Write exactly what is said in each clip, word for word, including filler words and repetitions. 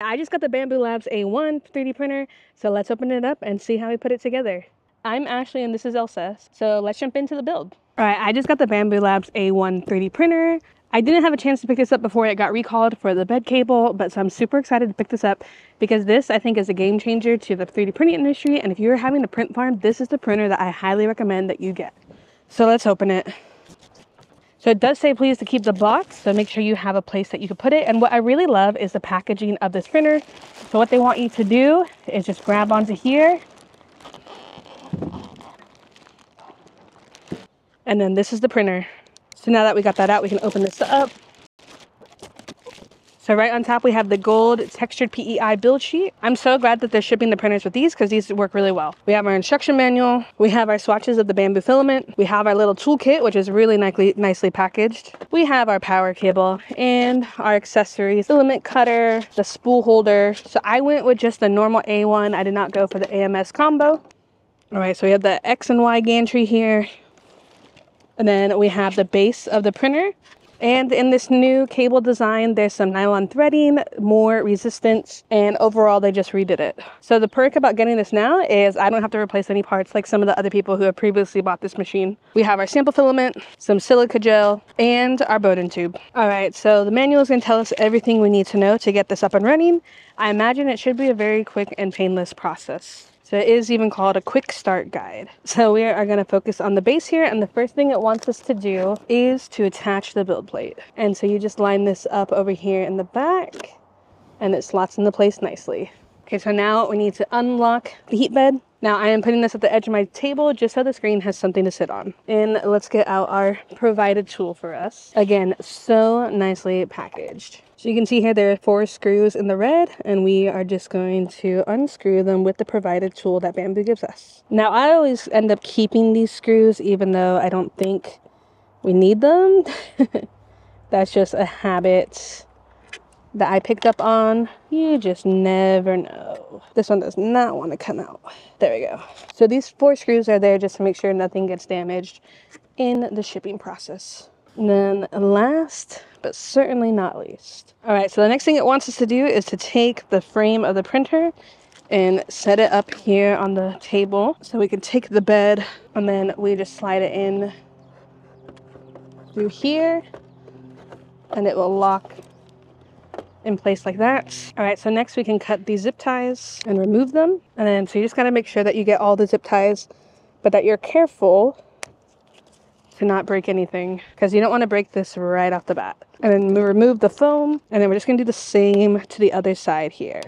I just got the Bambu Lab's A one three D printer, so let's open it up and see how we put it together. I'm Ashley and this is Elsa, so let's jump into the build. All right, I just got the Bambu Lab's A one three D printer. I didn't have a chance to pick this up before it got recalled for the bed cable, but so I'm super excited to pick this up because this, I think, is a game changer to the three D printing industry, and if you're having a print farm, this is the printer that I highly recommend that you get. So let's open it. So it does say please to keep the box, so make sure you have a place that you can put it. And what I really love is the packaging of this printer. So what they want you to do is just grab onto here. And then this is the printer. So now that we got that out, we can open this up. So right on top, we have the gold textured P E I build sheet. I'm so glad that they're shipping the printers with these because these work really well. We have our instruction manual. We have our swatches of the bamboo filament. We have our little toolkit, which is really nicely packaged. We have our power cable and our accessories, filament cutter, the spool holder. So I went with just the normal A one. I did not go for the A M S combo. All right, so we have the X and Y gantry here. And then we have the base of the printer. And in this new cable design, there's some nylon threading, more resistance, and overall they just redid it. So the perk about getting this now is I don't have to replace any parts like some of the other people who have previously bought this machine. We have our sample filament, some silica gel, and our Bowden tube. All right, so the manual is going to tell us everything we need to know to get this up and running. I imagine it should be a very quick and painless process. So it is even called a quick start guide. So we are gonna focus on the base here, and the first thing it wants us to do is to attach the build plate. And so you just line this up over here in the back and it slots into place nicely. Okay, so now we need to unlock the heat bed. Now I am putting this at the edge of my table just so the screen has something to sit on. And let's get out our provided tool for us. Again, so nicely packaged. So you can see here there are four screws in the red, and we are just going to unscrew them with the provided tool that Bambu gives us. Now I always end up keeping these screws even though I don't think we need them. That's just a habit that I picked up on. You just never know. This one does not want to come out. There we go. So these four screws are there just to make sure nothing gets damaged in the shipping process. And then last, but certainly not least. All right, so the next thing it wants us to do is to take the frame of the printer and set it up here on the table so we can take the bed, and then we just slide it in through here and it will lock in place like that. All right, so next we can cut these zip ties and remove them. And then, so you just gotta make sure that you get all the zip ties, but that you're careful to not break anything because you don't want to break this right off the bat. And then we remove the foam, and then we're just gonna do the same to the other side here.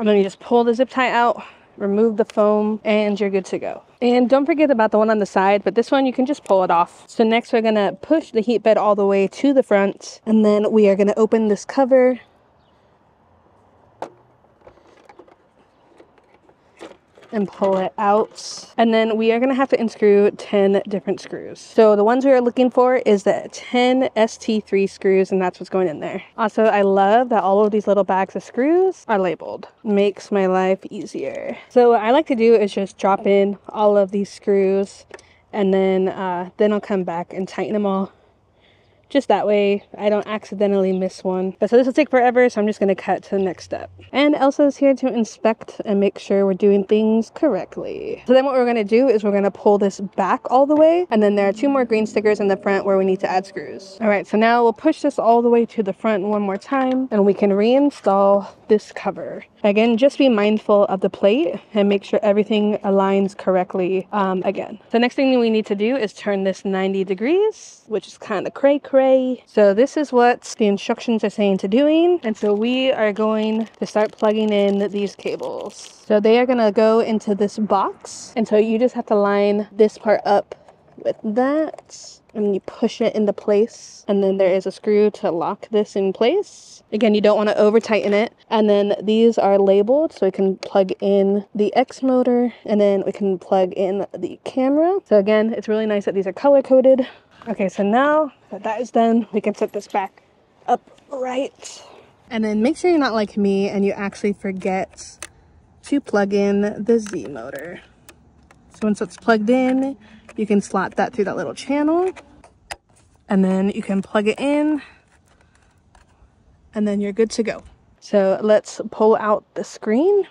And then you just pull the zip tie out, remove the foam, and you're good to go. And don't forget about the one on the side, but this one you can just pull it off. So next we're gonna push the heat bed all the way to the front, and then we are gonna open this cover and pull it out. And then we are gonna have to unscrew ten different screws. So the ones we are looking for is the ten S T three screws, and that's what's going in there. Also, I love that all of these little bags of screws are labeled. Makes my life easier. So what I like to do is just drop in all of these screws, and then, uh, then I'll come back and tighten them all. Just that way I don't accidentally miss one. But so this will take forever, so I'm just gonna cut to the next step. And Elsa is here to inspect and make sure we're doing things correctly. So then what we're gonna do is we're gonna pull this back all the way, and then there are two more green stickers in the front where we need to add screws. All right, so now we'll push this all the way to the front one more time, and we can reinstall this cover. Again, just be mindful of the plate and make sure everything aligns correctly um, again. The next thing that we need to do is turn this ninety degrees, which is kind of cray cray. So this is what the instructions are saying to doing. And so we are going to start plugging in these cables. So they are gonna go into this box. And so you just have to line this part up with that, and you push it into place. And then there is a screw to lock this in place. Again, you don't want to over tighten it. And then these are labeled, so we can plug in the X motor, and then we can plug in the camera. So again, it's really nice that these are color coded. Okay, so now that that is done, we can set this back up right. And then make sure you're not like me and you actually forget to plug in the Z motor. So once it's plugged in, you can slot that through that little channel, and then you can plug it in, and then you're good to go. So let's pull out the screen.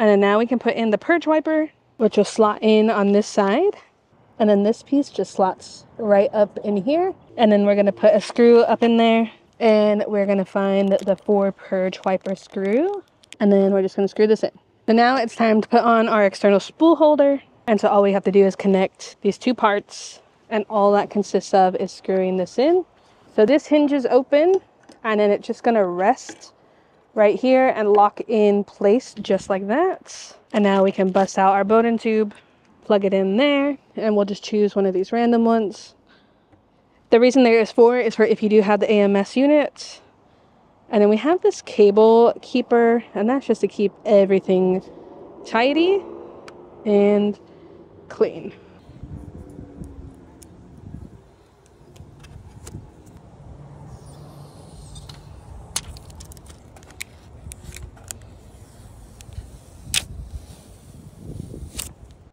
And then now we can put in the purge wiper, which will slot in on this side. And then this piece just slots right up in here. And then we're gonna put a screw up in there, and we're gonna find the four purge wiper screw. And then we're just gonna screw this in. So now it's time to put on our external spool holder. And so all we have to do is connect these two parts, and all that consists of is screwing this in. So this hinge is open, and then it's just gonna rest right here and lock in place just like that. And now we can bust out our Bowden tube, plug it in there, and we'll just choose one of these random ones. The reason there is four is for if you do have the A M S unit. And then we have this cable keeper, and that's just to keep everything tidy and clean.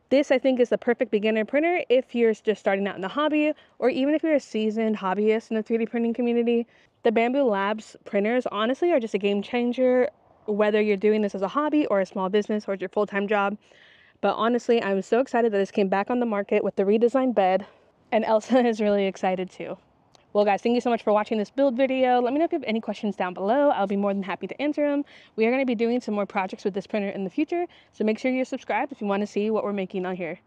This, I think, is the perfect beginner printer if you're just starting out in the hobby, or even if you're a seasoned hobbyist in the three D printing community. The Bambu Lab's printers, honestly, are just a game changer, whether you're doing this as a hobby or a small business or your full-time job. But honestly, I'm so excited that this came back on the market with the redesigned bed, and Elsa is really excited too. Well, guys, thank you so much for watching this build video. Let me know if you have any questions down below. I'll be more than happy to answer them. We are going to be doing some more projects with this printer in the future, so make sure you're subscribed if you want to see what we're making on here.